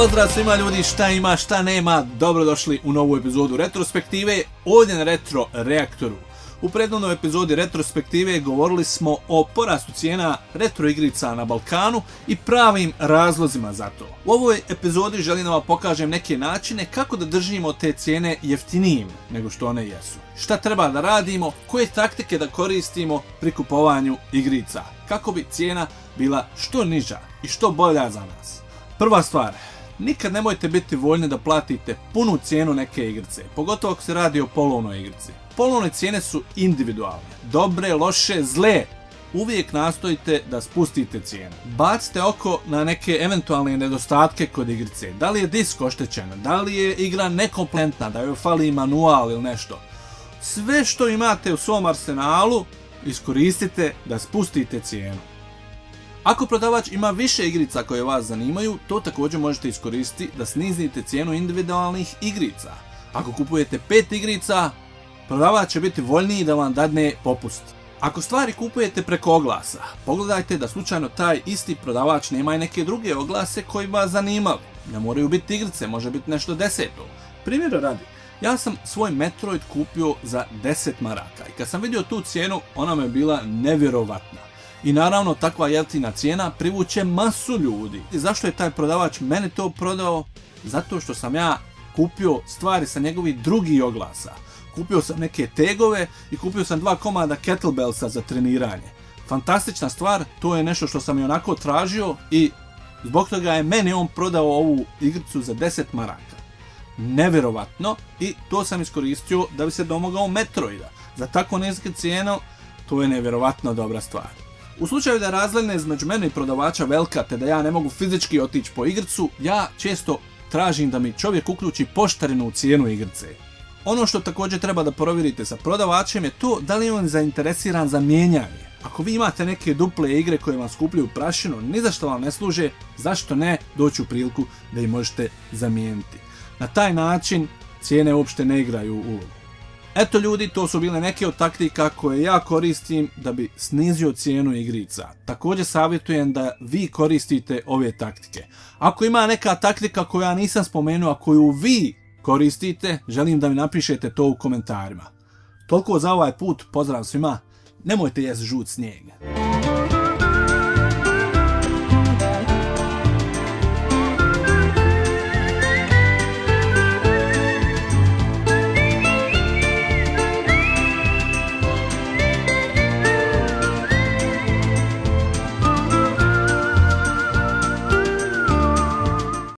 Pozdrav svima ljudi, šta ima, šta nema, dobrodošli u novu epizodu Retrospektive, ovdje na Retro Reaktoru. U prethodnoj epizodi Retrospektive govorili smo o porastu cijena retro igrica na Balkanu i pravim razlozima za to. U ovoj epizodi želim da vam pokažem neke načine kako da držimo te cijene jeftinijim nego što one jesu. Šta treba da radimo, koje taktike da koristimo pri kupovanju igrica, kako bi cijena bila što niža i što bolja za nas. Prva stvar, nikad nemojte biti voljni da platite punu cijenu neke igrice, pogotovo ako se radi o polovnoj igrici. Polovne cijene su individualne, dobre, loše, zle. Uvijek nastojite da spustite cijenu. Bacite oko na neke eventualne nedostatke kod igrice, da li je disk oštećen, da li je igra nekompletna, da joj fali manual ili nešto. Sve što imate u svom arsenalu iskoristite da spustite cijenu. Ako prodavač ima više igrica koje vas zanimaju, to također možete iskoristiti da snizite cijenu individualnih igrica. Ako kupujete 5 igrica, prodavač će biti voljniji da vam dadne popust. Ako stvari kupujete preko oglasa, pogledajte da slučajno taj isti prodavač nema i neke druge oglase koji vas zanimali. Ne moraju biti igrice, može biti nešto deseto. Primjera radi, ja sam svoj Metroid kupio za 10 maraka i kad sam vidio tu cijenu, ona me bila nevjerovatna. I naravno, takva jeftina cijena privuče masu ljudi. I zašto je taj prodavač meni to prodao? Zato što sam ja kupio stvari sa njegovih drugih oglasa. Kupio sam neke tegove i kupio sam 2 komada kettlebellsa za treniranje. Fantastična stvar, to je nešto što sam i onako tražio i zbog toga je meni on prodao ovu igricu za 10 maraka. Nevjerovatno, i to sam iskoristio da bi se domogao Metroida. Za tako nisku cijenu, to je nevjerovatno dobra stvar. U slučaju da je razlika između mene i prodavača velika te da ja ne mogu fizički otići po igricu, ja često tražim da mi čovjek uključi poštarinu u cijenu igrice. Ono što također treba da provjerite sa prodavačem je to da li je on zainteresiran za mijenjanje. Ako vi imate neke duple igre koje vam skupljaju prašinu, ni za što vam ne služe, zašto ne doći u priliku da ih možete zamijeniti. Na taj način cijene uopšte ne igraju ulogu. Eto ljudi, to su bile neke od taktika koje ja koristim da bi snizio cijenu igrica. Također savjetujem da vi koristite ove taktike. Ako ima neka taktika koju ja nisam spomenuo, a koju vi koristite, želim da mi napišete to u komentarima. Toliko za ovaj put, pozdrav svima, nemojte jesti žut snijeg.